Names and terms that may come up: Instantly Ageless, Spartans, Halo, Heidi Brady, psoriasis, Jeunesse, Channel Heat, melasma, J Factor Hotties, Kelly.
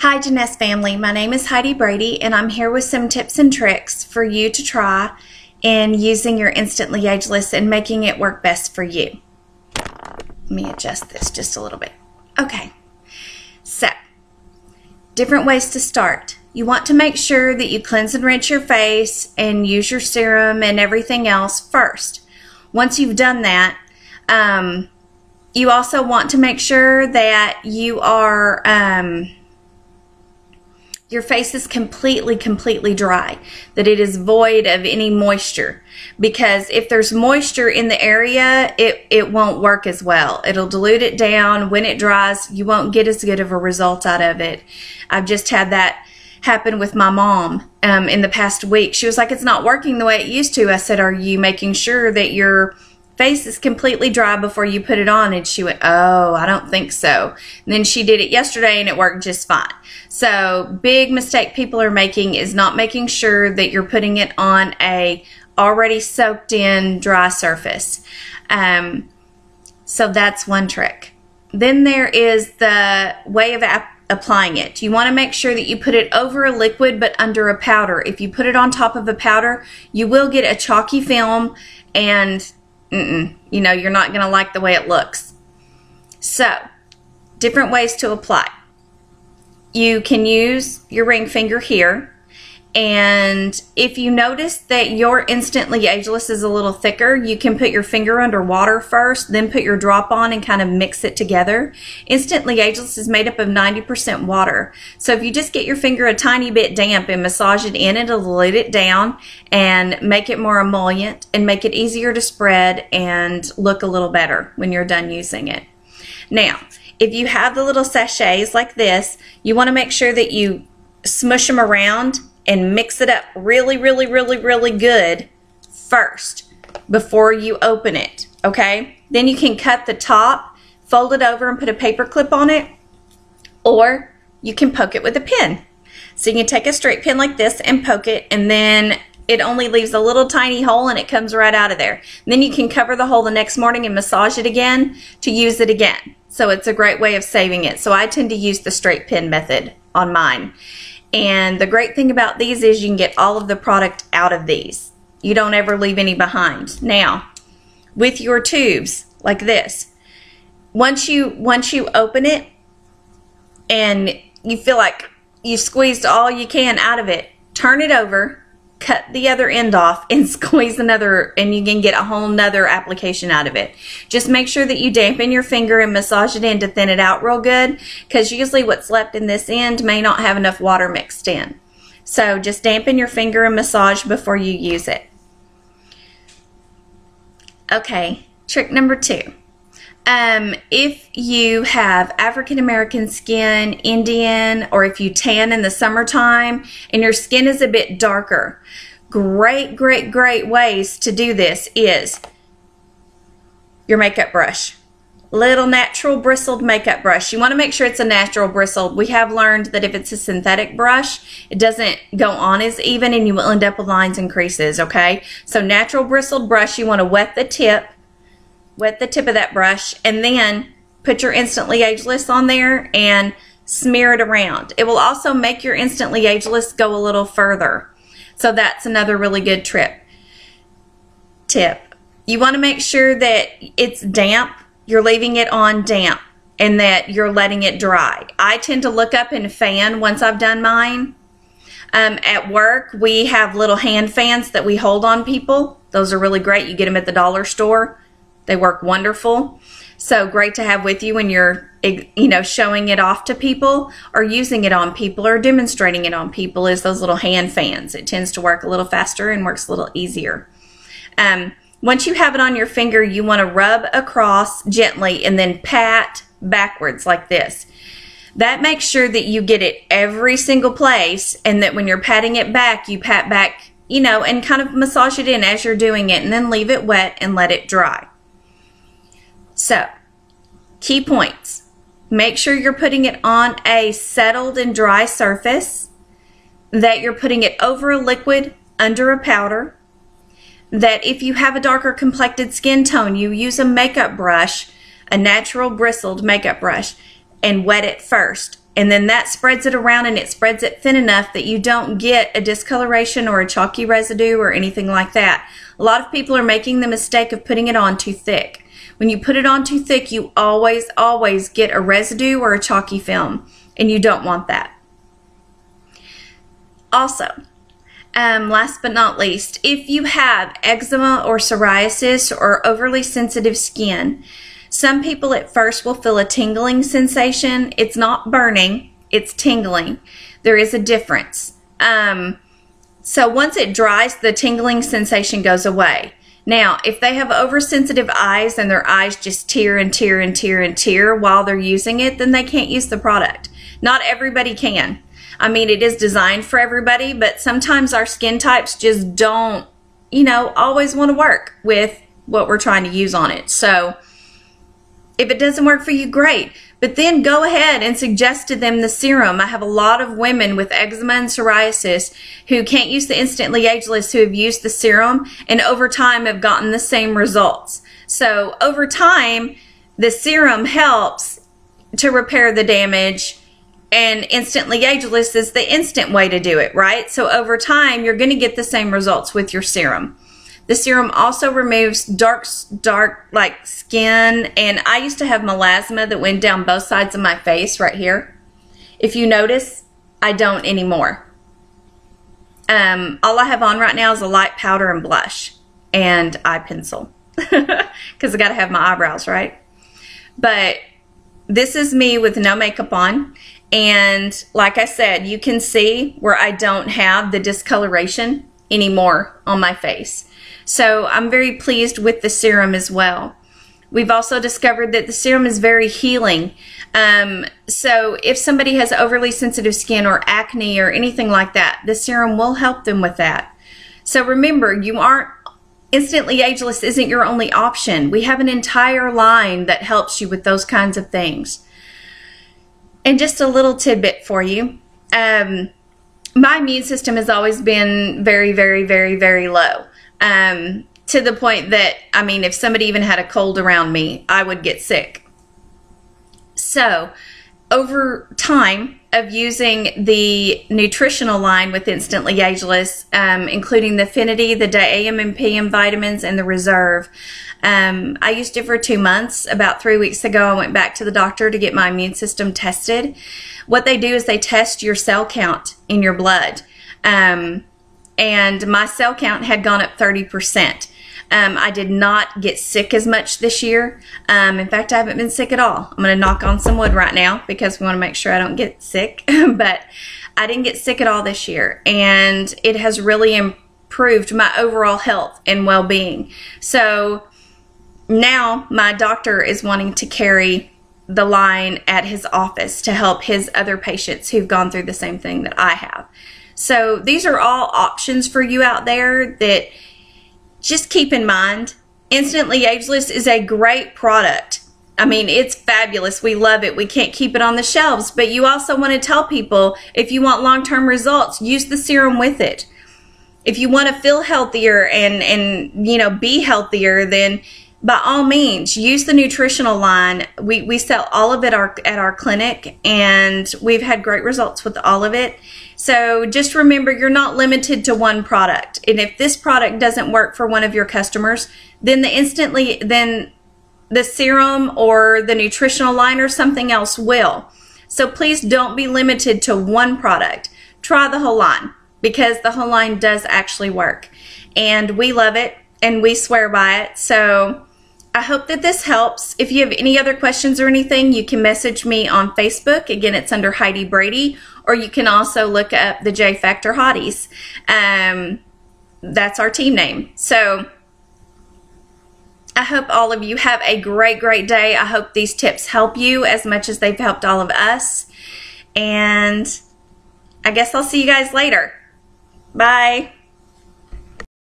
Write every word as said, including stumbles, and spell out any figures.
Hi Jeunesse family, my name is Heidi Brady and I'm here with some tips and tricks for you to try in using your Instantly Ageless and making it work best for you. Let me adjust this just a little bit. Okay, so different ways to start. You want to make sure that you cleanse and rinse your face and use your serum and everything else first. Once you've done that, um, you also want to make sure that you are... Um, Your face is completely, completely dry, that it is void of any moisture, because if there's moisture in the area, it, it won't work as well. It'll dilute it down. When it dries, you won't get as good of a result out of it. I've just had that happen with my mom um, in the past week. She was like, it's not working the way it used to. I said, are you making sure that your face is completely dry before you put it on? And she went, oh, I don't think so. And then she did it yesterday and it worked just fine. So big mistake people are making is not making sure that you're putting it on a already soaked in dry surface. Um, so that's one trick. Then there is the way of ap applying it. You want to make sure that you put it over a liquid but under a powder. If you put it on top of a powder, you will get a chalky film and mm-mm, you know, you're not going to like the way it looks. So different ways to apply. You can use your ring finger here, and if you notice that your Instantly Ageless is a little thicker, you can put your finger under water first, then put your drop on and kind of mix it together. Instantly Ageless is made up of ninety percent water, so if you just get your finger a tiny bit damp and massage it in, it'll dilute it down and make it more emollient and make it easier to spread and look a little better when you're done using it. Now, if you have the little sachets like this, you want to make sure that you smush them around and mix it up really, really, really, really good first before you open it, okay? Then you can cut the top, fold it over and put a paper clip on it, or you can poke it with a pin. So you can take a straight pin like this and poke it, and then it only leaves a little tiny hole and it comes right out of there. And then you can cover the hole the next morning and massage it again to use it again. So it's a great way of saving it. So I tend to use the straight pin method on mine. And the great thing about these is you can get all of the product out of these. You don't ever leave any behind. Now, with your tubes like this, once you once you open it and you feel like you squeezed all you can out of it, turn it over, cut the other end off and squeeze another, and you can get a whole nother application out of it. Just make sure that you dampen your finger and massage it in to thin it out real good, because usually what's left in this end may not have enough water mixed in. So just dampen your finger and massage before you use it. Okay, trick number two. Um, if you have African American skin, Indian, or if you tan in the summertime and your skin is a bit darker, great, great, great ways to do this is your makeup brush. Little natural bristled makeup brush. You want to make sure it's a natural bristled. We have learned that if it's a synthetic brush, it doesn't go on as even and you will end up with lines and creases, okay? So natural bristled brush, you want to wet the tip. Wet the tip of that brush and then put your Instantly Ageless on there and smear it around. It will also make your Instantly Ageless go a little further. So that's another really good tip. Tip. You want to make sure that it's damp, you're leaving it on damp, and that you're letting it dry. I tend to look up and fan once I've done mine. Um, at work, we have little hand fans that we hold on people. Those are really great. You get them at the dollar store. They work wonderful. So great to have with you when you're, you know, showing it off to people or using it on people or demonstrating it on people is those little hand fans. It tends to work a little faster and works a little easier. Um, once you have it on your finger, you want to rub across gently and then pat backwards like this. That makes sure that you get it every single place and that when you're patting it back, you pat back, you know, and kind of massage it in as you're doing it and then leave it wet and let it dry. So, key points. Make sure you're putting it on a settled and dry surface, that you're putting it over a liquid, under a powder, that if you have a darker complected skin tone, you use a makeup brush, a natural bristled makeup brush, and wet it first. And then that spreads it around, and it spreads it thin enough that you don't get a discoloration or a chalky residue or anything like that. A lot of people are making the mistake of putting it on too thick. When you put it on too thick, you always, always get a residue or a chalky film, and you don't want that. Also, um, last but not least, if you have eczema or psoriasis or overly sensitive skin, some people at first will feel a tingling sensation. It's not burning, it's tingling. There is a difference. Um, so once it dries, the tingling sensation goes away. Now, if they have oversensitive eyes and their eyes just tear and tear and tear and tear while they're using it, then they can't use the product. Not everybody can. I mean, it is designed for everybody, but sometimes our skin types just don't, you know, always want to work with what we're trying to use on it. So if it doesn't work for you, great. But then go ahead and suggest to them the serum. I have a lot of women with eczema and psoriasis who can't use the Instantly Ageless who have used the serum and over time have gotten the same results. So over time, the serum helps to repair the damage, and Instantly Ageless is the instant way to do it, right? So over time, you're going to get the same results with your serum. The serum also removes dark, dark like skin, and I used to have melasma that went down both sides of my face right here. If you notice, I don't anymore. Um, all I have on right now is a light powder and blush and eye pencil because I got to have my eyebrows, right? But this is me with no makeup on, and like I said, you can see where I don't have the discoloration anymore on my face. So I'm very pleased with the serum as well. We've also discovered that the serum is very healing. Um, so if somebody has overly sensitive skin or acne or anything like that, the serum will help them with that. So remember, you aren't, Instantly Ageless isn't your only option. We have an entire line that helps you with those kinds of things. And just a little tidbit for you. Um, my immune system has always been very, very, very, very low. Um, to the point that, I mean, if somebody even had a cold around me, I would get sick. So over time of using the nutritional line with Instantly Ageless, um, including the Affinity, the Day A M and P M vitamins, and the Reserve, um, I used it for two months. About three weeks ago, I went back to the doctor to get my immune system tested. What they do is they test your cell count in your blood. Um, And my cell count had gone up thirty percent. Um, I did not get sick as much this year. Um, in fact, I haven't been sick at all. I'm going to knock on some wood right now because we want to make sure I don't get sick. But I didn't get sick at all this year. And it has really improved my overall health and well-being. So now my doctor is wanting to carry the line at his office to help his other patients who've gone through the same thing that I have. So these are all options for you out there that just keep in mind. Instantly Ageless is a great product. I mean, it's fabulous. We love it. We can't keep it on the shelves. But you also want to tell people, if you want long-term results, use the serum with it. If you want to feel healthier and, and you know, be healthier, then by all means, use the nutritional line. We, we sell all of it our, at our clinic, and we've had great results with all of it. So just remember, you're not limited to one product. And if this product doesn't work for one of your customers, then the instantly, then the serum or the nutritional line or something else will. So please don't be limited to one product. Try the whole line, because the whole line does actually work. And we love it, and we swear by it. So I hope that this helps. If you have any other questions or anything, you can message me on Facebook. Again, it's under Heidi Brady, or you can also look up the J Factor Hotties. Um, that's our team name. So I hope all of you have a great, great day. I hope these tips help you as much as they've helped all of us. And I guess I'll see you guys later. Bye.